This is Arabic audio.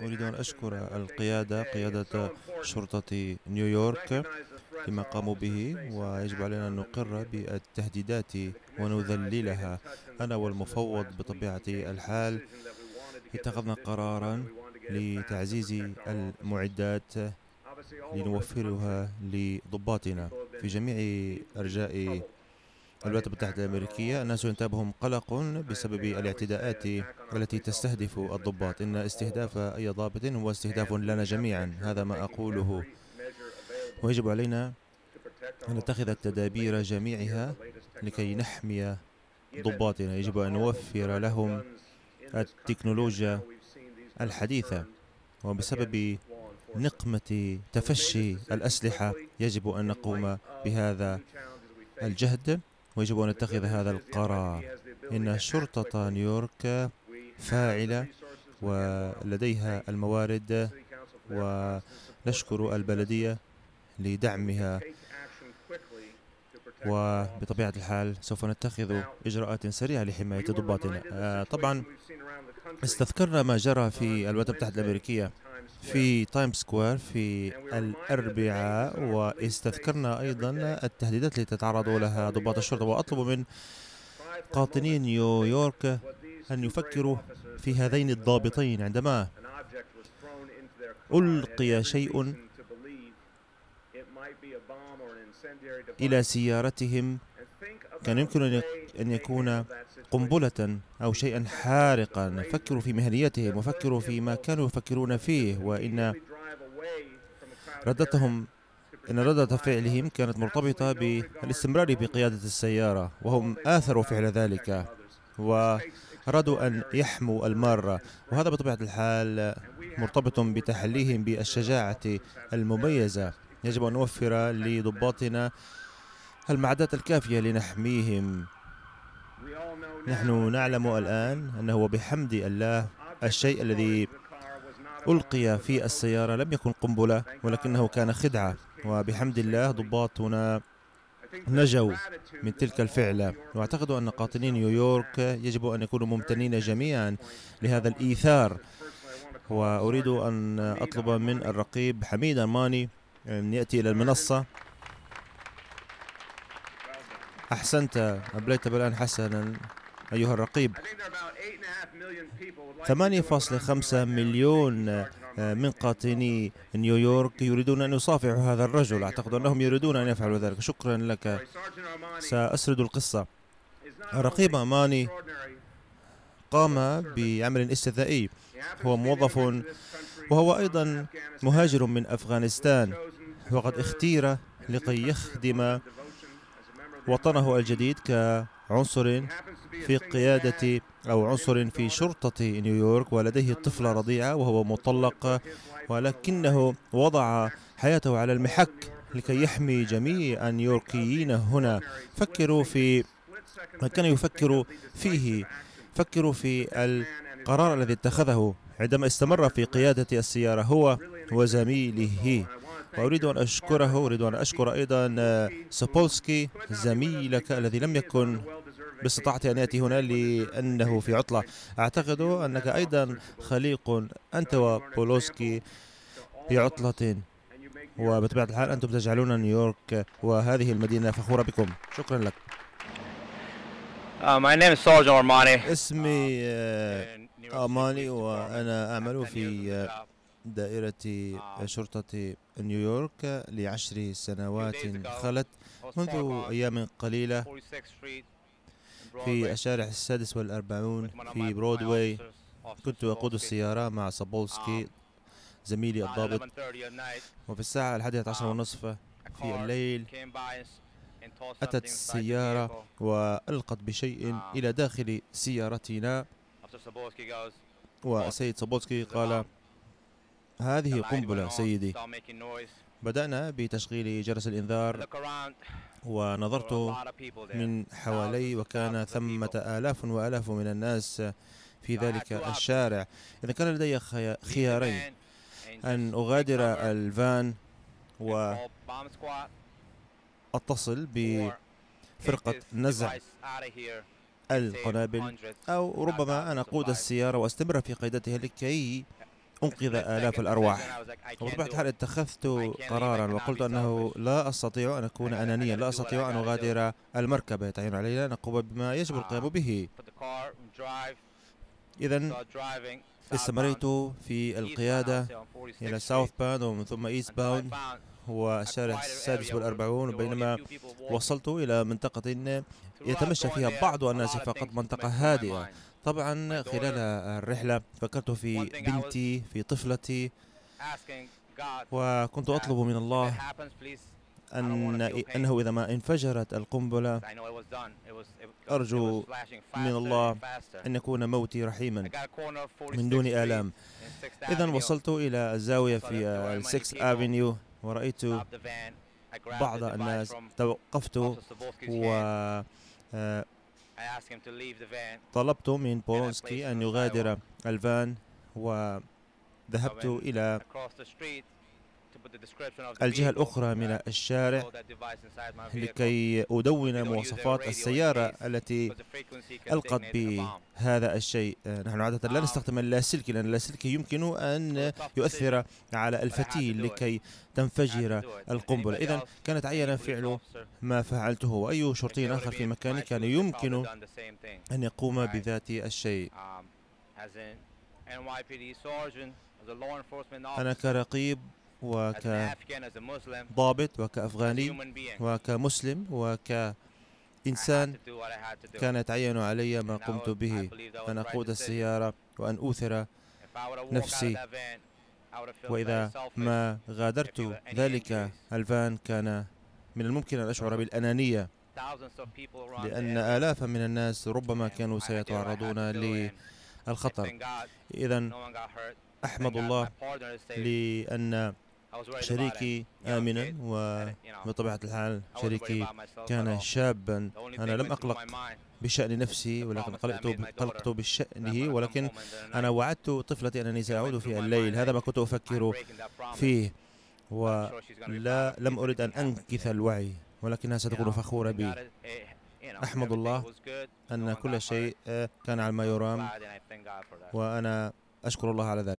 أريد أن أشكر القيادة، قيادة شرطة نيويورك لما قاموا به، ويجب علينا أن نقر بالتهديدات ونذللها. أنا والمفوض بطبيعة الحال اتخذنا قرارا لتعزيز المعدات لنوفرها لضباطنا في جميع أرجاء الولايات المتحدة الأمريكية. الناس ينتابهم قلق بسبب الاعتداءات التي تستهدف الضباط. إن استهداف أي ضابط هو استهداف لنا جميعا، هذا ما أقوله، ويجب علينا أن نتخذ التدابير جميعها لكي نحمي ضباطنا. يجب أن نوفر لهم التكنولوجيا الحديثة، وبسبب نقمة تفشي الأسلحة يجب أن نقوم بهذا الجهد، ويجب أن نتخذ هذا القرار. إن شرطة نيويورك فاعلة ولديها الموارد، ونشكر البلدية لدعمها، وبطبيعة الحال سوف نتخذ إجراءات سريعة لحماية ضباطنا. طبعا استذكرنا ما جرى في الولايات المتحدة الأمريكية في تايم سكوير في الأربعاء، واستذكرنا أيضا التهديدات التي تتعرض لها ضباط الشرطة، وأطلب من قاطني نيويورك أن يفكروا في هذين الضابطين عندما ألقي شيء إلى سيارتهم كان يمكن أن يكون قنبلة أو شيئا حارقا. فكروا في مهنيتهم وفكروا فيما كانوا يفكرون فيه، وإن ردتهم إن ردة فعلهم كانت مرتبطة بالاستمرار بقيادة السيارة، وهم آثروا فعل ذلك وأرادوا أن يحموا المارة، وهذا بطبيعة الحال مرتبط بتحليهم بالشجاعة المميزة. يجب أن نوفر لضباطنا المعدات الكافية لنحميهم. نحن نعلم الآن أنه بحمد الله الشيء الذي ألقي في السيارة لم يكن قنبلة، ولكنه كان خدعة، وبحمد الله ضباطنا نجوا من تلك الفعلة. وأعتقد أن قاطني نيويورك يجب أن يكونوا ممتنين جميعا لهذا الإيثار. وأريد أن أطلب من الرقيب حميد أرماني أن يأتي إلى المنصة. أحسنت، أبليت بلاء حسنا أيها الرقيب. 8.5 مليون من قاطني نيويورك يريدون أن يصافحوا هذا الرجل، أعتقد أنهم يريدون أن يفعلوا ذلك. شكرا لك، سأسرد القصة. الرقيب أرماني قام بعمل استثنائي، هو موظف وهو أيضا مهاجر من أفغانستان، وقد اختير لكي يخدم وطنه الجديد كعنصر في قيادة أو عنصر في شرطة نيويورك، ولديه طفلة رضيعة وهو مطلق، ولكنه وضع حياته على المحك لكي يحمي جميع النيويوركيين هنا. فكروا في ما كان يفكر فيه، فكروا في القرار الذي اتخذه عندما استمر في قيادة السيارة هو وزميله. وأريد أن أشكره، أريد أن أشكر أيضا سابولسكي زميلك الذي لم يكن باستطاعته أن يأتي هنا لأنه في عطلة. أعتقد أنك أيضا خليق، أنت وبولوسكي في عطلة، وبطبيعة الحال أنتم تجعلون نيويورك وهذه المدينة فخورة بكم. شكرا لك. My name is Sergeant Armani. اسمي أرماني، وأنا أعمل في دائرة شرطة نيويورك لعشر سنوات خلت. منذ أيام قليلة في الشارع 46 في برودواي كنت أقود السيارة مع سابولسكي زميلي الضابط، وفي الساعة 11:30 في الليل أتت السيارة وألقت بشيء إلى داخل سيارتنا، والسيد سابولسكي قال: هذه قنبلة سيدي. بدأنا بتشغيل جرس الإنذار، ونظرت من حوالي وكان ثمة آلاف وآلاف من الناس في ذلك الشارع. إذا كان لدي خيارين، أن أغادر الفان وأتصل بفرقة نزع القنابل، أو ربما أنا أقود السيارة وأستمر في قيادتها لكي أنقذ آلاف الأرواح. وبطبيعة الحال اتخذت قرارا وقلت أنه لا أستطيع أن أكون أنانيا، لا أستطيع أن أغادر المركبة، يتعين علينا أن نقوم بما يجب القيام به. إذا استمريت في القيادة إلى ساوث باوند ومن ثم إيست باوند والشارع 46، بينما وصلت إلى منطقة يتمشى فيها بعض الناس فقط، منطقة هادئة. طبعا خلال الرحلة فكرت في بنتي، في طفلتي، وكنت أطلب من الله أنه إذا ما انفجرت القنبلة أرجو من الله أن يكون موتي رحيما من دون آلام. إذا وصلت إلى الزاوية في 6 أفينيو ورأيت بعض الناس، توقفت و طلبت من بولونسكي أن يغادر الفان، وذهبت إلى الجهة الأخرى من الشارع لكي أدون مواصفات السيارة التي ألقت بهذا الشيء. نحن عادة لا نستخدم اللاسلكي لأن اللاسلكي يمكن أن يؤثر على الفتيل لكي تنفجر القنبلة. إذن كانت عينا فعل ما فعلته، وأي شرطي آخر في مكاني كان يمكن أن يقوم بذات الشيء. أنا كرقيب وكضابط وكأفغاني وكمسلم وكإنسان كان يتعين علي ما قمت به، أن أقود السيارة وأن أؤثر نفسي. وإذا ما غادرت ذلك الفان كان من الممكن أن أشعر بالأنانية، لأن آلاف من الناس ربما كانوا سيتعرضون للخطر. إذن أحمد الله لأن شريكي آمنا، وبطبيعة الحال شريكي كان شابا. أنا لم أقلق بشأن نفسي ولكن قلقت بشأنه، ولكن أنا وعدت طفلتي أنني سأعود في الليل، هذا ما كنت أفكر فيه، ولا لم أريد أن أنكث الوعي، ولكنها ستكون فخورة بي. أحمد الله أن كل شيء كان على ما يرام، وأنا أشكر الله على ذلك.